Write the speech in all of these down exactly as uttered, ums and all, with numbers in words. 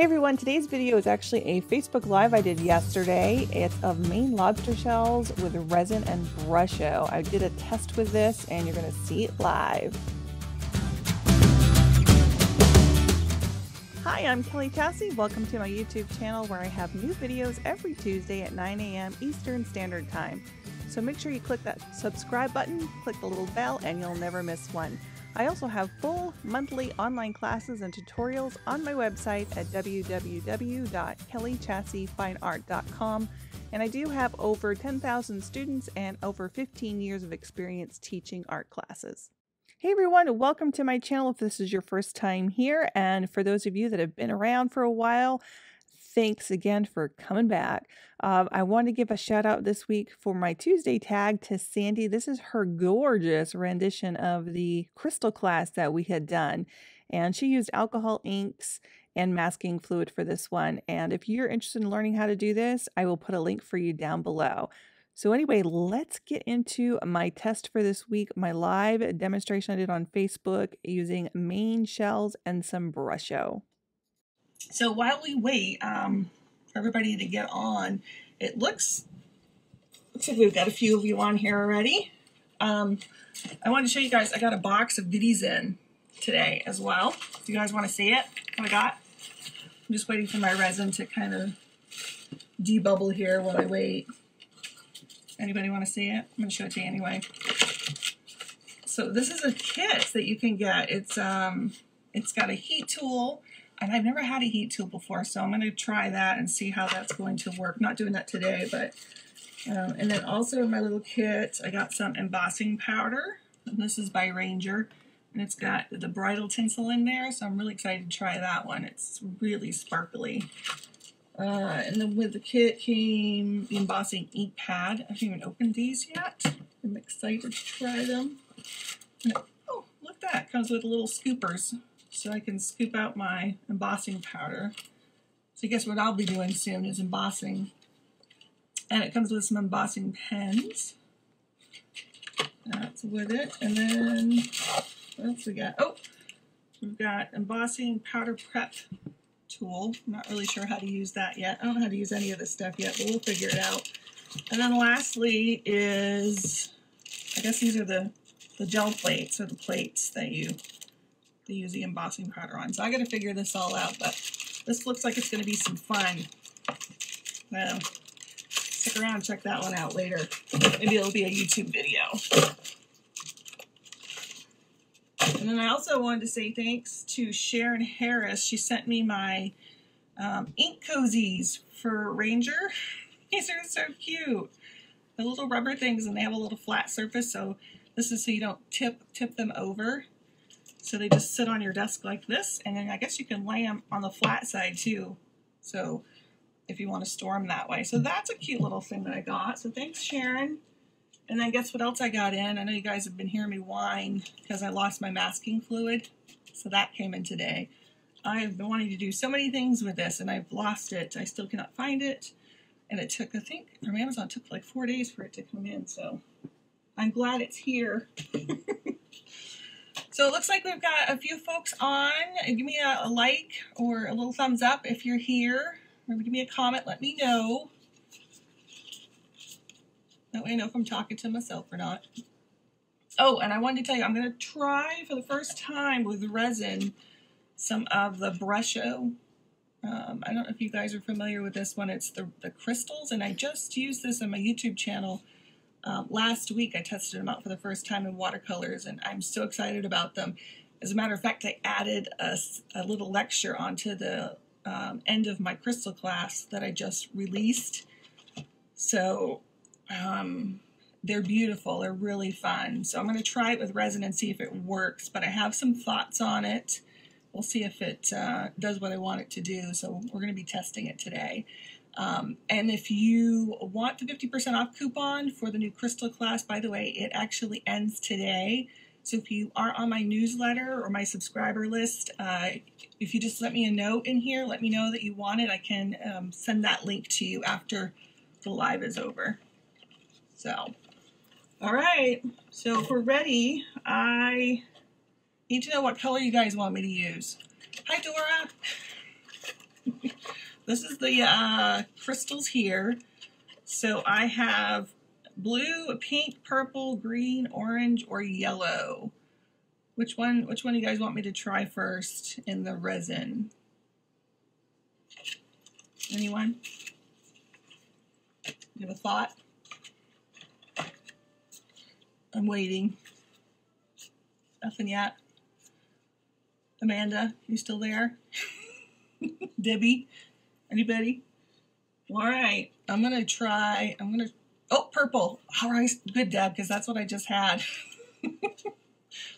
Hey everyone, today's video is actually a Facebook Live I did yesterday. It's of Maine lobster shells with resin and Brusho. I did a test with this and you're going to see it live. Hi, I'm Kellie Chasse. Welcome to my YouTube channel where I have new videos every Tuesday at nine A M Eastern Standard Time. So make sure you click that subscribe button, click the little bell, and you'll never miss one. I also have full monthly online classes and tutorials on my website at w w w dot kellie chasse fine art dot com, and I do have over ten thousand students and over fifteen years of experience teaching art classes. Hey everyone, welcome to my channel if this is your first time here, and for those of you that have been around for a while, thanks again for coming back. Uh, I want to give a shout out this week for my Tuesday tag to Sandy. This is her gorgeous rendition of the crystal class that we had done. And she used alcohol inks and masking fluid for this one. And if you're interested in learning how to do this, I will put a link for you down below. So anyway, let's get into my test for this week, my live demonstration I did on Facebook using Maine shells and some Brusho. So while we wait um, for everybody to get on, it looks, looks like we've got a few of you on here already. Um, I wanted to show you guys, I got a box of goodies in today as well. If you guys want to see it, what I got. I'm just waiting for my resin to kind of debubble here while I wait. Anybody want to see it? I'm going to show it to you anyway. So this is a kit that you can get. It's um, it's got a heat tool. And I've never had a heat tool before, so I'm going to try that and see how that's going to work. Not doing that today, but... Um, and then also in my little kit, I got some embossing powder. And this is by Ranger. And it's got the bridal tinsel in there, so I'm really excited to try that one. It's really sparkly. Uh, and then with the kit came the embossing ink pad. I haven't even opened these yet. I'm excited to try them. And, oh, look at that. It comes with little scoopers. So I can scoop out my embossing powder. So I guess what I'll be doing soon is embossing. And it comes with some embossing pens. That's with it. And then what else we got? Oh, we've got embossing powder prep tool. I'm not really sure how to use that yet. I don't know how to use any of this stuff yet, but we'll figure it out. And then lastly is, I guess these are the, the gel plates or the plates that you to use the embossing powder on. So I got to figure this all out, but this looks like it's going to be some fun. Well, stick around and check that one out later. Maybe it'll be a YouTube video. And then I also wanted to say thanks to Sharon Harris. She sent me my um, ink cozies for Ranger. These are so cute. The little rubber things, and they have a little flat surface, so this is so you don't tip tip them over. So they just sit on your desk like this, and then I guess you can lay them on the flat side too, so if you want to store them that way. So that's a cute little thing that I got, so thanks Sharon. And then guess what else I got in? I know you guys have been hearing me whine because I lost my masking fluid, so that came in today. I've been wanting to do so many things with this, and I've lost it. I still cannot find it, and it took, I think, from Amazon, it took like four days for it to come in, so I'm glad it's here. So it looks like we've got a few folks on. Give me a, a like or a little thumbs up if you're here. Remember, give me a comment. Let me know. That way I know if I'm talking to myself or not. Oh, and I wanted to tell you, I'm going to try for the first time with resin some of the Brusho. Um, I don't know if you guys are familiar with this one. It's the, the crystals, and I just used this on my YouTube channel. Um, last week I tested them out for the first time in watercolors, and I'm so excited about them. As a matter of fact, I added a, a little lecture onto the um, end of my crystal class that I just released. So um, they're beautiful. They're really fun. So I'm going to try it with resin and see if it works, but I have some thoughts on it. We'll see if it uh, does what I want it to do. So we're going to be testing it today. Um, and if you want the fifty percent off coupon for the new crystal class, by the way, it actually ends today. So if you are on my newsletter or my subscriber list, uh, if you just let me a note in here, let me know that you want it. I can um, send that link to you after the live is over. So, all right. So if we're ready, I need to know what color you guys want me to use. Hi, Dora. This is the uh, crystals here. So I have blue, pink, purple, green, orange, or yellow. Which one, which one do you guys want me to try first in the resin? Anyone? You have a thought? I'm waiting. Nothing yet. Amanda, you still there? Debbie? Anybody? All right. I'm going to try. I'm going to. Oh, purple. All right. Good, Deb, because that's what I just had.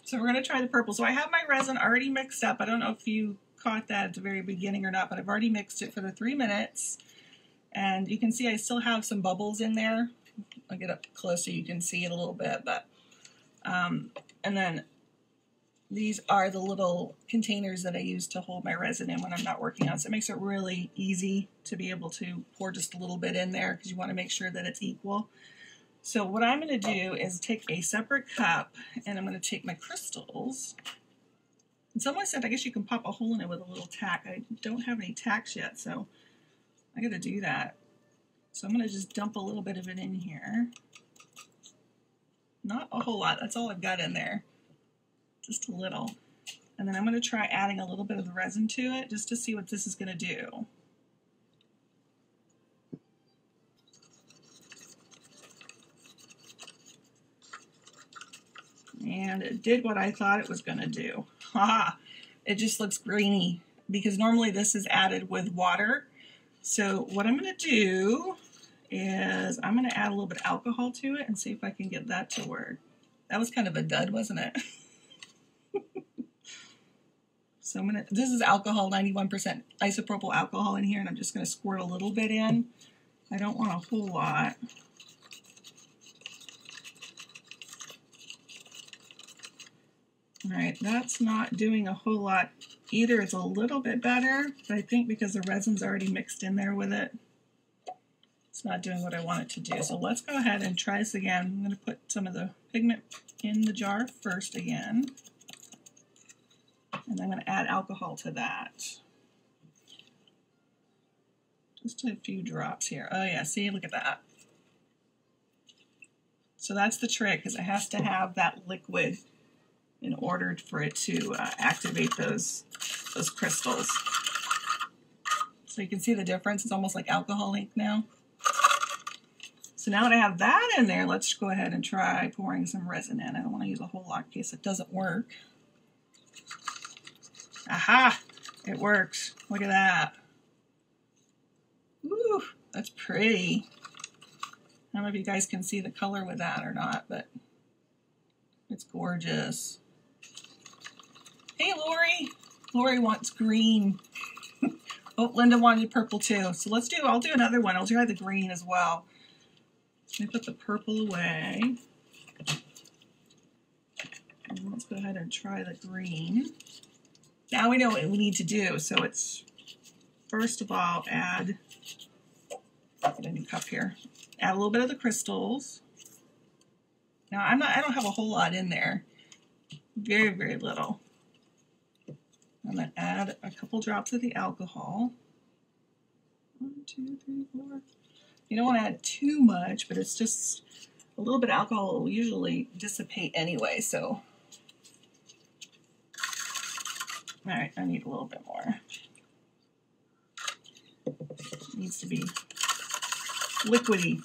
So we're going to try the purple. So I have my resin already mixed up. I don't know if you caught that at the very beginning or not, but I've already mixed it for the three minutes. And you can see I still have some bubbles in there. I'll get up close so you can see it a little bit. But um, and then these are the little containers that I use to hold my resin in when I'm not working on. So it makes it really easy to be able to pour just a little bit in there because you want to make sure that it's equal. So what I'm going to do is take a separate cup, and I'm going to take my crystals. And someone said, I guess you can pop a hole in it with a little tack. I don't have any tacks yet, so I got to do that. So I'm going to just dump a little bit of it in here. Not a whole lot. That's all I've got in there. Just a little. And then I'm going to try adding a little bit of the resin to it just to see what this is going to do. And it did what I thought it was going to do. Haha, it just looks greeny because normally this is added with water. So what I'm going to do is I'm going to add a little bit of alcohol to it and see if I can get that to work. That was kind of a dud, wasn't it? So I'm going to, this is alcohol, ninety-one percent isopropyl alcohol in here, and I'm just going to squirt a little bit in. I don't want a whole lot. All right, that's not doing a whole lot either. It's a little bit better, but I think because the resin's already mixed in there with it, it's not doing what I want it to do. So let's go ahead and try this again. I'm going to put some of the pigment in the jar first again, and I'm going to add alcohol to that. Just a few drops here. Oh yeah, see, look at that. So that's the trick, is it has to have that liquid in order for it to uh, activate those, those crystals. So you can see the difference. It's almost like alcohol ink now. So now that I have that in there, let's go ahead and try pouring some resin in. I don't want to use a whole lot in case it doesn't work. Aha! It works. Look at that. Woo! That's pretty. I don't know if you guys can see the color with that or not, but it's gorgeous. Hey, Lori. Lori wants green. Oh, Linda wanted purple too. So let's do, I'll do another one. I'll try the green as well. Let me put the purple away. And let's go ahead and try the green. Now we know what we need to do. So it's, first of all, add, get a new cup here. Add a little bit of the crystals. Now I'm not, I don't have a whole lot in there. Very, very little. I'm going to add a couple drops of the alcohol. One, two, three, four. You don't want to add too much, but it's just a little bit of alcohol will usually dissipate anyway, so. All right, I need a little bit more. It needs to be liquidy.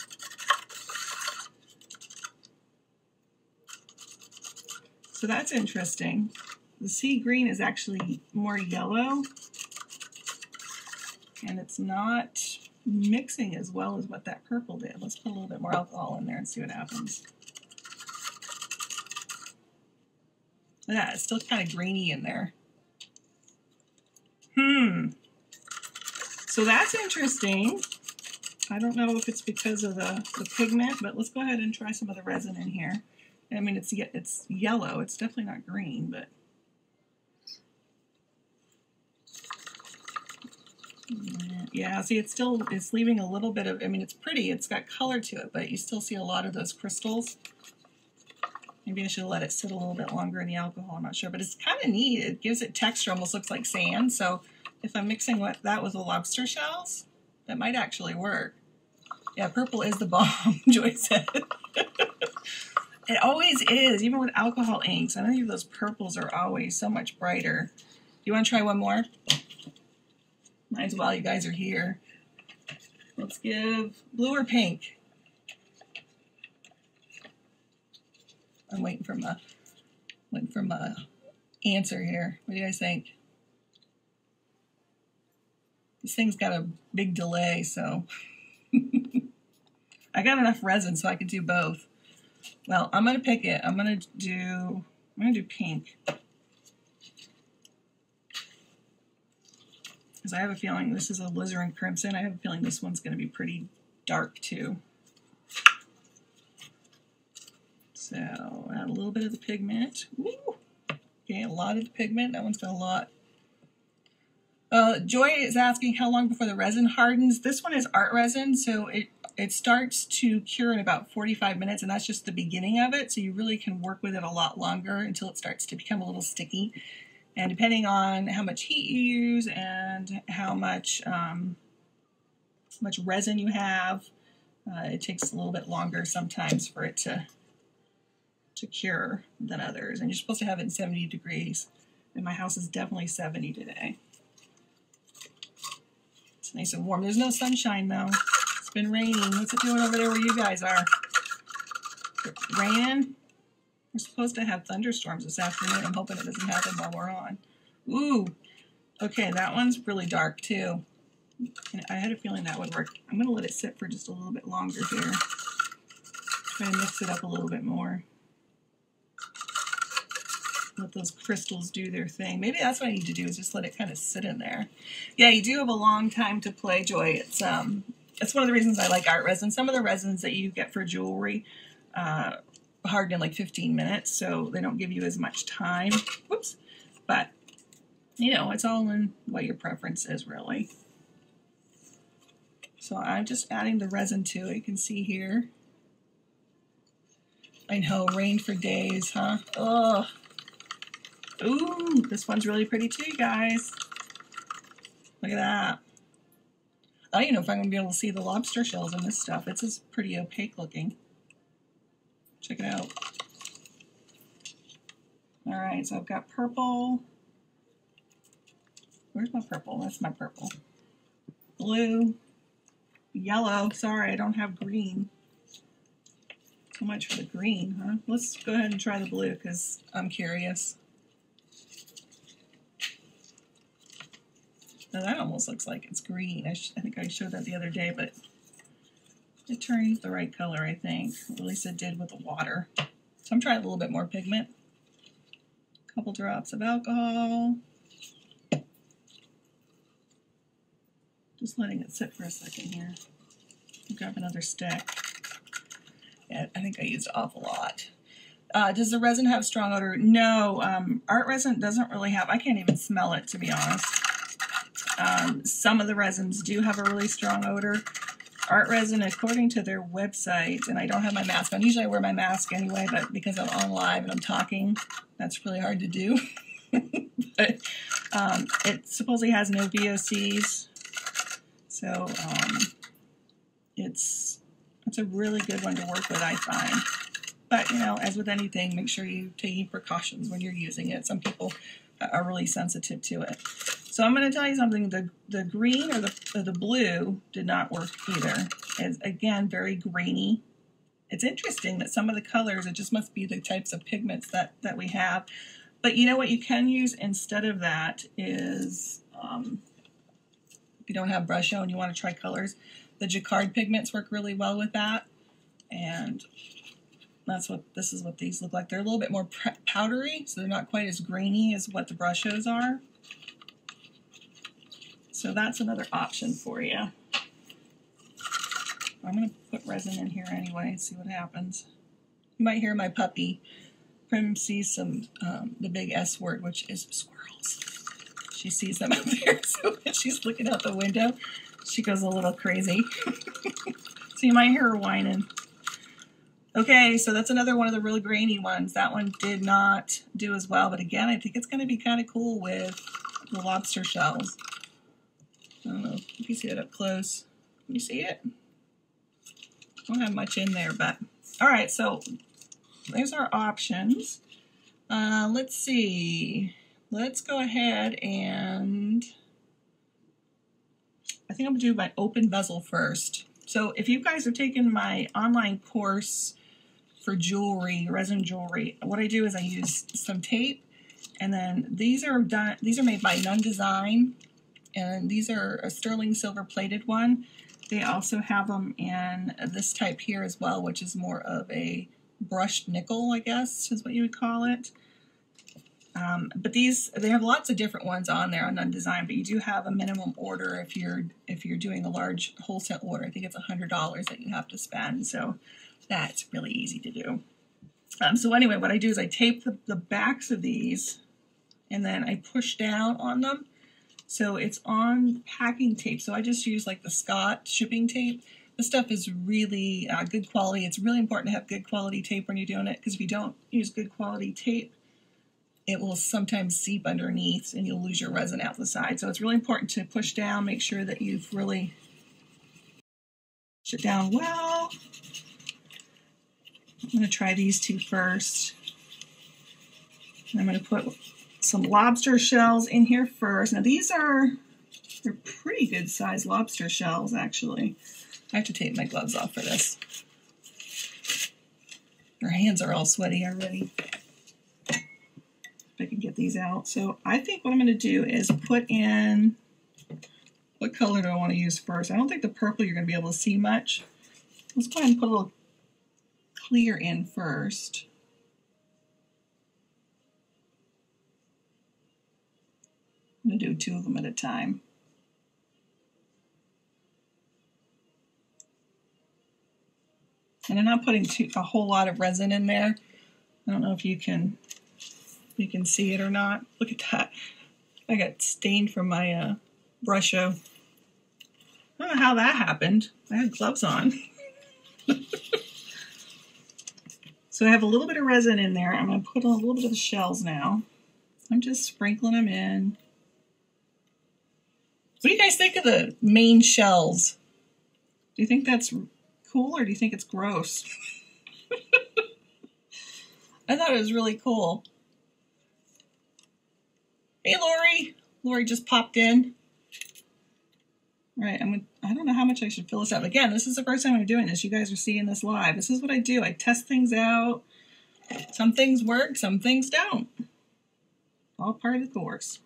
So that's interesting. The sea green is actually more yellow, and it's not mixing as well as what that purple did. Let's put a little bit more alcohol in there and see what happens. Yeah, it's still kind of grainy in there. Hmm. So that's interesting. I don't know if it's because of the, the pigment, but let's go ahead and try some of the resin in here. I mean, it's it's yellow. It's definitely not green, but yeah. See, it's still it's leaving a little bit of. I mean, it's pretty. It's got color to it, but you still see a lot of those crystals. Maybe I should let it sit a little bit longer in the alcohol. I'm not sure, but it's kind of neat. It gives it texture. Almost looks like sand. So if I'm mixing what that with the lobster shells, that might actually work. Yeah, purple is the bomb, Joy said. It always is, even with alcohol inks. I think those purples are always so much brighter. You want to try one more? Might as well, you guys are here. Let's give blue or pink. I'm waiting for my, waiting for my answer here. What do you guys think? This thing's got a big delay, so. I got enough resin so I could do both. Well, I'm gonna pick it. I'm gonna do, I'm gonna do pink. Because I have a feeling this is a alizarin crimson. I have a feeling this one's gonna be pretty dark too. So add a little bit of the pigment. Woo! Okay, a lot of the pigment. That one's got a lot. Uh, Joy is asking how long before the resin hardens. This one is art resin, so it, it starts to cure in about forty-five minutes, and that's just the beginning of it. So you really can work with it a lot longer until it starts to become a little sticky. And depending on how much heat you use and how much, um, much resin you have, uh, it takes a little bit longer sometimes for it to, to cure than others. And you're supposed to have it in seventy degrees, and my house is definitely seventy today. It's nice and warm. There's no sunshine though. It's been raining. What's it doing over there where you guys are? It's raining. We're supposed to have thunderstorms this afternoon. I'm hoping it doesn't happen while we're on. Ooh. Okay, that one's really dark too. And I had a feeling that would work. I'm going to let it sit for just a little bit longer here. Try to mix it up a little bit more. Let those crystals do their thing. Maybe that's what I need to do, is just let it kind of sit in there. Yeah, you do have a long time to play, Joy. It's um, it's one of the reasons I like art resin. Some of the resins that you get for jewelry uh, harden in like fifteen minutes, so they don't give you as much time. Whoops. But, you know, it's all in what your preference is, really. So I'm just adding the resin to it. You can see here. I know, rained for days, huh? Ugh. Ooh, this one's really pretty too, you guys. Look at that. I don't even know if I'm going to be able to see the lobster shells in this stuff. It's just pretty opaque looking. Check it out. All right, so I've got purple. Where's my purple? That's my purple. Blue. Yellow. Sorry, I don't have green. So much for the green, huh? Let's go ahead and try the blue because I'm curious. Now that almost looks like it's green. I, sh I think I showed that the other day, but it turned the right color, I think. At least it did with the water. So I'm trying a little bit more pigment. A couple drops of alcohol. Just letting it sit for a second here. Grab another stick. Yeah, I think I used an awful lot. Uh, does the resin have strong odor? No, um, art resin doesn't really have, I can't even smell it, to be honest. Um, some of the resins do have a really strong odor. Art resin, according to their website, and I don't have my mask on. Usually I wear my mask anyway, but because I'm on live and I'm talking, that's really hard to do. But um, it supposedly has no V O Cs. So um, it's, it's a really good one to work with, I find. But, you know, as with anything, make sure you're taking precautions when you're using it. Some people are really sensitive to it. So I'm going to tell you something, the, the green or the, or the blue did not work either. It's, again, very grainy. It's interesting that some of the colors, it just must be the types of pigments that, that we have. But you know what you can use instead of that is, um, if you don't have Brusho and you want to try colors, the Jacquard pigments work really well with that. And that's what, this is what these look like. They're a little bit more powdery, so they're not quite as grainy as what the Brushos are. So that's another option for you. I'm going to put resin in here anyway and see what happens. You might hear my puppy. Prim sees some, um, the big S word, which is squirrels. She sees them out there, so when she's looking out the window, she goes a little crazy. So you might hear her whining. Okay, so that's another one of the really grainy ones. That one did not do as well, but again, I think it's going to be kind of cool with the lobster shells. I don't know if you can see it up close. Can you see it? I don't have much in there, but all right, so there's our options. Uh, let's see. Let's go ahead and I think I'm going to do my open bezel first. So if you guys have taken my online course for jewelry, resin jewelry, what I do is I use some tape, and then these are done, these are made by Nunn Design, and these are a sterling silver plated one. They also have them in this type here as well, which is more of a brushed nickel, I guess is what you would call it. Um, but these, they have lots of different ones on there on Nunn Design, but you do have a minimum order if you're if you're doing a large wholesale order. I think it's one hundred dollars that you have to spend, so that's really easy to do. Um, so anyway, what I do is I tape the, the backs of these, and then I push down on them. So it's on packing tape, so I just use like the Scott shipping tape. This stuff is really uh, good quality. It's really important to have good quality tape when you're doing it, because if you don't use good quality tape, it will sometimes seep underneath and you'll lose your resin out the side. So it's really important to push down, make sure that you've really pushed it down well. I'm gonna try these two first. And I'm gonna put some lobster shells in here first. Now these are, they're pretty good sized lobster shells actually. I have to take my gloves off for this. Our hands are all sweaty already. I can get these out. So I think what I'm going to do is put in, what color do I want to use first? I don't think the purple you're going to be able to see much. Let's go ahead and put a little clear in first. I'm going to do two of them at a time. And I'm not putting too, a whole lot of resin in there. I don't know if you can You can see it or not. Look at that. I got stained from my uh, Brusho. I don't know how that happened. I had gloves on. So I have a little bit of resin in there. I'm going to put a little bit of the shells now. I'm just sprinkling them in. What do you guys think of the Maine shells? Do you think that's cool or do you think it's gross? I thought it was really cool. Hey, Lori. Lori just popped in. All right, I'm gonna, I don't know how much I should fill this up. Again, this is the first time I'm doing this. You guys are seeing this live. This is what I do. I test things out. Some things work, some things don't. All part of the course.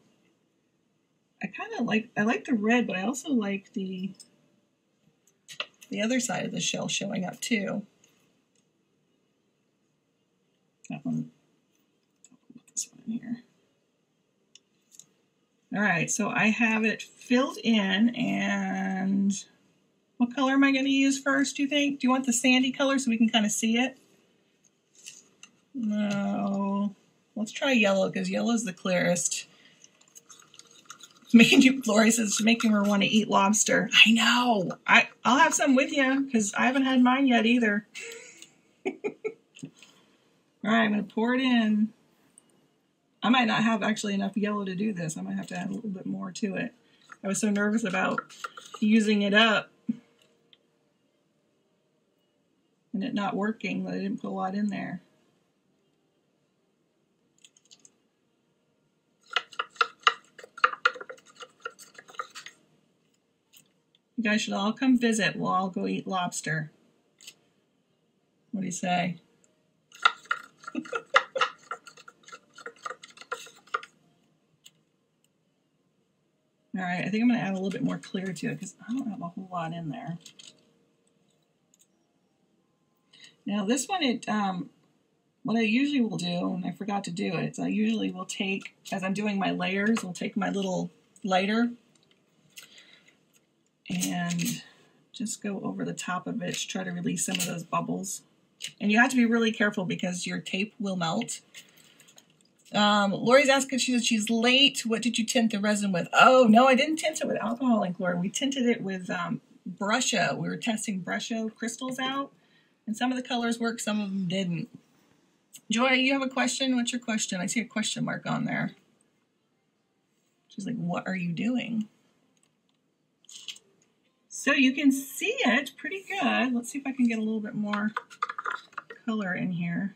I kind of like, I like the red, but I also like the, the other side of the shell showing up too. That one, I'll put this one in here. All right, so I have it filled in, and what color am I going to use first, do you think? Do you want the sandy color so we can kind of see it? No. Let's try yellow, because yellow is the clearest. Making you, Lori says, it's making her want to eat lobster. I know. I, I'll have some with you, because I haven't had mine yet either. All right, I'm going to pour it in. I might not have actually enough yellow to do this. I might have to add a little bit more to it. I was so nervous about using it up and it not working that I didn't put a lot in there. You guys should all come visit. We'll all go eat lobster. What do you say? All right, I think I'm going to add a little bit more clear to it because I don't have a whole lot in there. Now this one, it um, what I usually will do, and I forgot to do it, so I usually will take, as I'm doing my layers, I'll take my little lighter and just go over the top of it to try to release some of those bubbles. And you have to be really careful because your tape will melt. Um, Lori's asking, she says she's late. What did you tint the resin with? Oh, no, I didn't tint it with alcohol ink, Lori. We tinted it with um, Brusho. We were testing Brusho crystals out, and some of the colors worked, some of them didn't. Joy, you have a question? What's your question? I see a question mark on there. She's like, what are you doing? So you can see it pretty good. Let's see if I can get a little bit more color in here.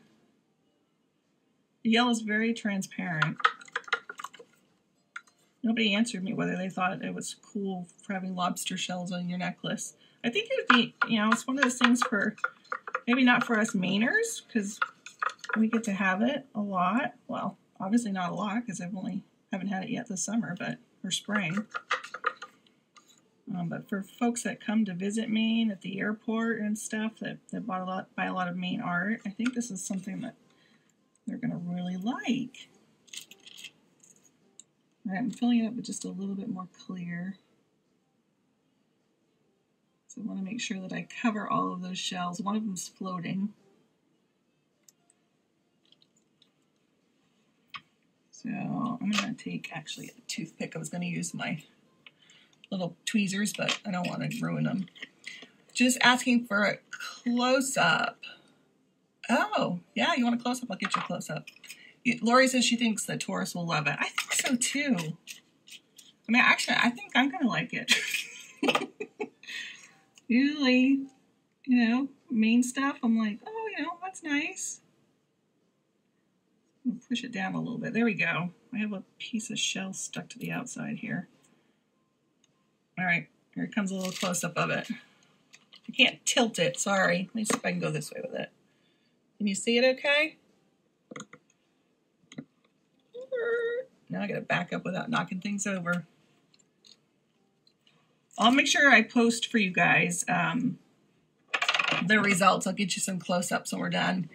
The yellow is very transparent. Nobody answered me whether they thought it was cool for having lobster shells on your necklace. I think it would be, you know, it's one of those things for, maybe not for us Mainers, because we get to have it a lot. Well, obviously not a lot, because I've only, haven't had it yet this summer, but, or spring. Um, but for folks that come to visit Maine at the airport and stuff, that, that buy a lot, buy a lot of Maine art, I think this is something that they're going to really like. All right, I'm filling it up with just a little bit more clear. So I want to make sure that I cover all of those shells. One of them's floating. So I'm going to take, actually, a toothpick. I was going to use my little tweezers, but I don't want to ruin them. Just asking for a close-up. Oh, yeah, you want a close-up? I'll get you a close-up. Lori says she thinks the tourists will love it. I think so, too. I mean, actually, I think I'm going to like it. Usually, you know, Maine stuff, I'm like, oh, you know, that's nice. I'll push it down a little bit. There we go. I have a piece of shell stuck to the outside here. All right, here comes a little close-up of it. I can't tilt it, sorry. Let me see if I can go this way with it. Can you see it okay? Now I gotta back up without knocking things over. I'll make sure I post for you guys um, the results. I'll get you some close-ups when we're done.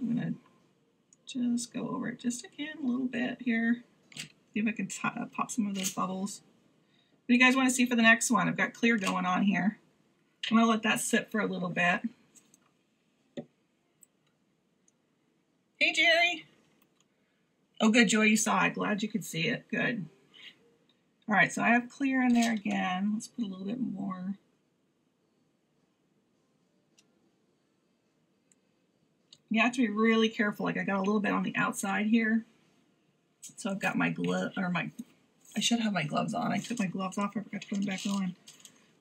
I'm gonna just go over it just again a little bit here. See if I can uh, pop some of those bubbles. What do you guys want to see for the next one? I've got clear going on here. I'm gonna let that sit for a little bit. Hey, Jerry. Oh, good, Joy, you saw it. Glad you could see it. Good. All right, so I have clear in there again. Let's put a little bit more. You have to be really careful. Like, I got a little bit on the outside here. So I've got my glove, or my, I should have my gloves on. I took my gloves off. I forgot to put them back on.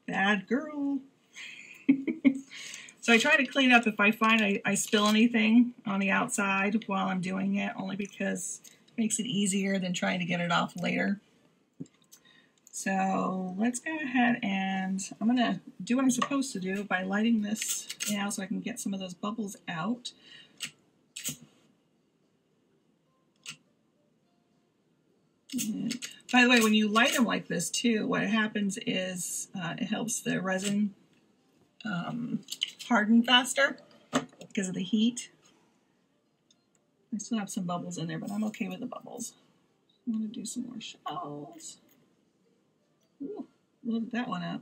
Bad girl. So I try to clean up if I find I, I spill anything on the outside while I'm doing it, only because it makes it easier than trying to get it off later. So let's go ahead and I'm going to do what I'm supposed to do by lighting this now so I can get some of those bubbles out. And by the way, when you light them like this too, what happens is uh, it helps the resin Um, harden faster because of the heat. I still have some bubbles in there, but I'm okay with the bubbles. I'm going to do some more shells. Ooh, load that one up.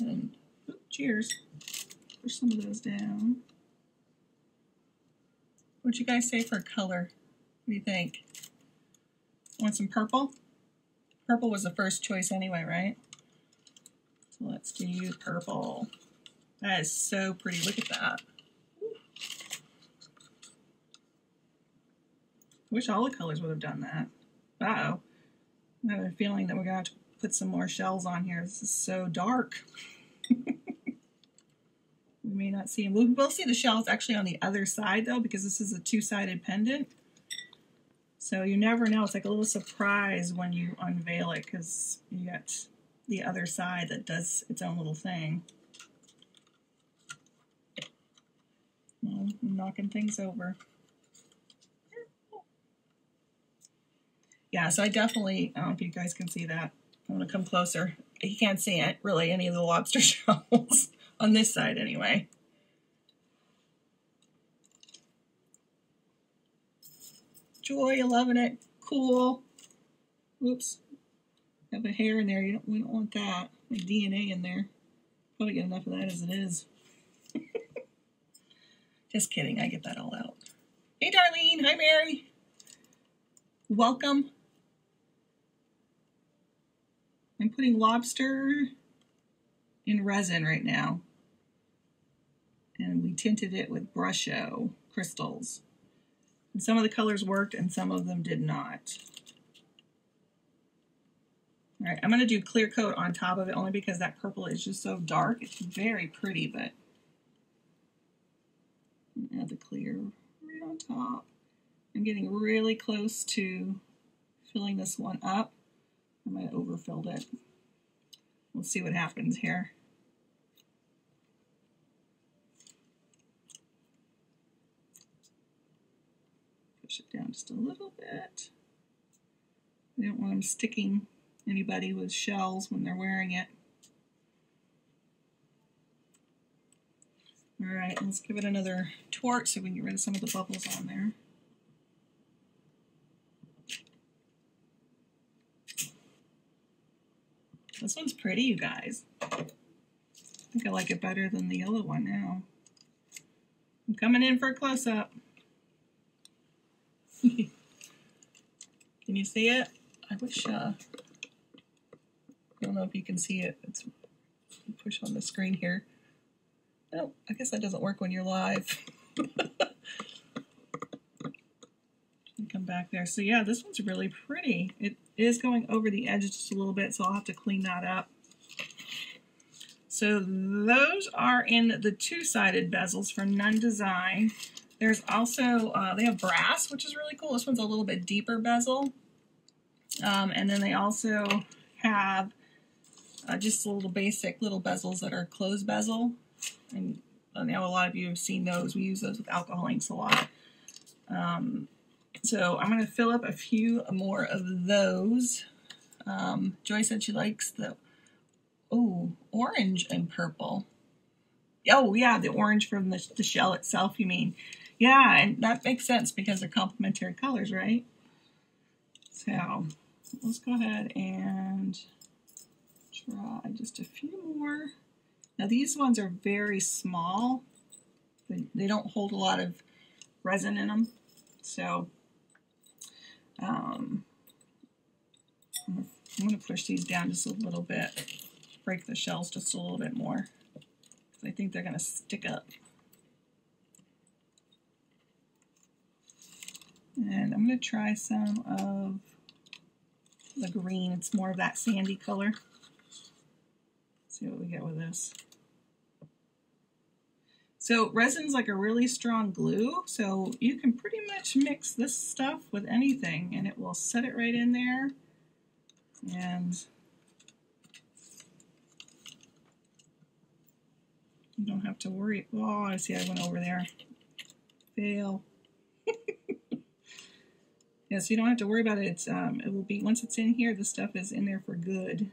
And ooh, cheers. Push some of those down. What'd you guys say for color? What do you think? Want some purple? Purple was the first choice anyway, right? So let's do purple. That is so pretty. Look at that. I wish all the colors would have done that. Uh-oh. I have a feeling that we're going to have to put some more shells on here. This is so dark. We may not see them. We will see the shells actually on the other side, though, because this is a two-sided pendant. So you never know. It's like a little surprise when you unveil it because you got the other side that does its own little thing. Well, I'm knocking things over. Yeah, so I definitely, I don't know if you guys can see that. I'm going to come closer. You can't see it, really, any of the lobster shells on this side anyway. Joy, you're loving it. Cool. Whoops. Have a hair in there. You don't, we don't want that. My D N A in there. Probably get enough of that as it is. Just kidding. I get that all out. Hey, Darlene. Hi, Mary. Welcome. I'm putting lobster in resin right now. And we tinted it with Brusho crystals. And some of the colors worked and some of them did not. All right, I'm going to do clear coat on top of it only because that purple is just so dark. It's very pretty, but add the clear right on top. I'm getting really close to filling this one up. I might have overfilled it. We'll see what happens here. Push it down just a little bit. I don't want them sticking anybody with shells when they're wearing it. All right, let's give it another twirl so we can get rid of some of the bubbles on there. This one's pretty, you guys. I think I like it better than the yellow one now. I'm coming in for a close-up. Can you see it? I wish, uh, I don't know if you can see it. It's push on the screen here. Oh, I guess that doesn't work when you're live. Come back there. So yeah, this one's really pretty. It is going over the edge just a little bit, so I'll have to clean that up. So those are in the two-sided bezels for Nunn Design. There's also, uh, they have brass, which is really cool. This one's a little bit deeper bezel. Um, and then they also have uh, just little basic little bezels that are closed bezel. And I know a lot of you have seen those. We use those with alcohol inks a lot. Um, So I'm going to fill up a few more of those. Um, Joy said she likes the, oh, orange and purple. Oh, yeah, the orange from the, the shell itself, you mean. Yeah, and that makes sense because they're complementary colors, right? So let's go ahead and try just a few more. Now, these ones are very small. They, they don't hold a lot of resin in them. So um, I'm going to push these down just a little bit, break the shells just a little bit more, because I think they're going to stick up. And I'm going to try some of the green. It's more of that sandy color. Let's see what we get with this. So resin's like a really strong glue, so you can pretty much mix this stuff with anything and it will set it right in there. And you don't have to worry. Oh, I see I went over there. Fail. Yeah, so you don't have to worry about it. It's, um, it will be, once it's in here, the stuff is in there for good.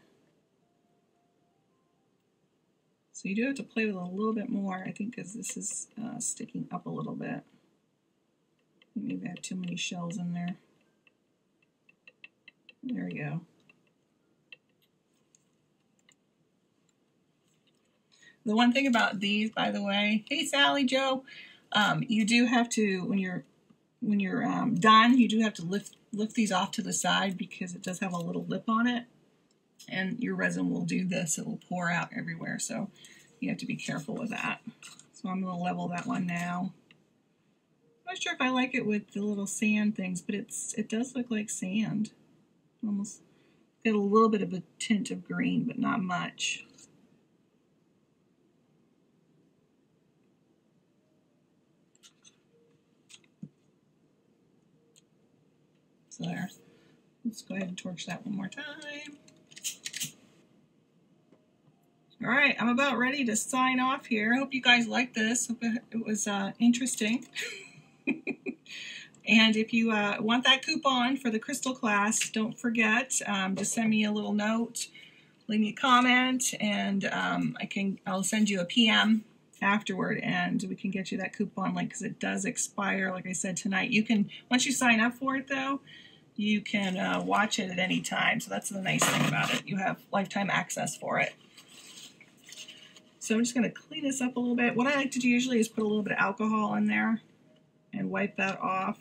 So you do have to play with it a little bit more, I think, because this is uh, sticking up a little bit. Maybe I have too many shells in there. There we go. The one thing about these, by the way, hey Sally Joe, um, you do have to, when you're when you're um, done, you do have to lift lift these off to the side because it does have a little lip on it. And your resin will do this. It will pour out everywhere. So you have to be careful with that. So I'm going to level that one now. I'm not sure if I like it with the little sand things, but it's it does look like sand. Almost got a little bit of a tint of green, but not much. So there. Let's go ahead and torch that one more time. All right, I'm about ready to sign off here. I hope you guys liked this. Hope it was uh, interesting. And if you uh, want that coupon for the crystal class, don't forget, um, just send me a little note, leave me a comment, and um, I can, I'll send you a P M afterward, and we can get you that coupon link because it does expire, like I said, tonight. You can, once you sign up for it, though, you can uh, watch it at any time. So that's the nice thing about it. You have lifetime access for it. So I'm just going to clean this up a little bit. What I like to do usually is put a little bit of alcohol in there and wipe that off.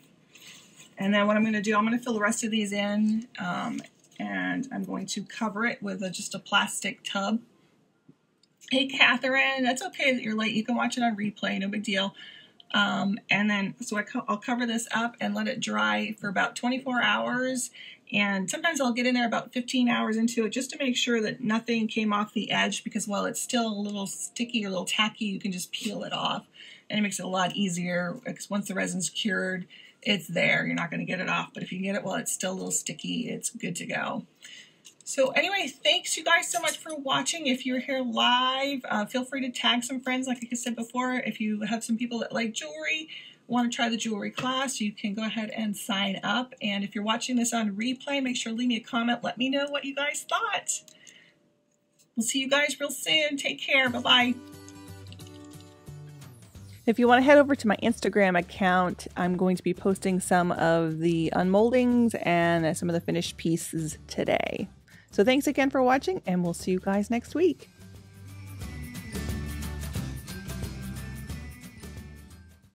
And then what I'm going to do, I'm going to fill the rest of these in, um, and I'm going to cover it with a, just a plastic tub. Hey, Catherine, that's okay that you're late. You can watch it on replay, no big deal. Um, and then, so I co- I'll cover this up and let it dry for about twenty-four hours. And sometimes I'll get in there about fifteen hours into it just to make sure that nothing came off the edge, because while it's still a little sticky, a little tacky, you can just peel it off. And it makes it a lot easier because once the resin's cured, it's there. You're not going to get it off. But if you get it while it's still a little sticky, it's good to go. So anyway, thanks you guys so much for watching. If you're here live, uh, feel free to tag some friends. Like I said before, if you have some people that like jewelry, want to try the jewelry class, you can go ahead and sign up. And if you're watching this on replay, make sure to leave me a comment. Let me know what you guys thought. We'll see you guys real soon. Take care. Bye-bye. If you want to head over to my Instagram account, I'm going to be posting some of the unmoldings and some of the finished pieces today. So thanks again for watching, and we'll see you guys next week.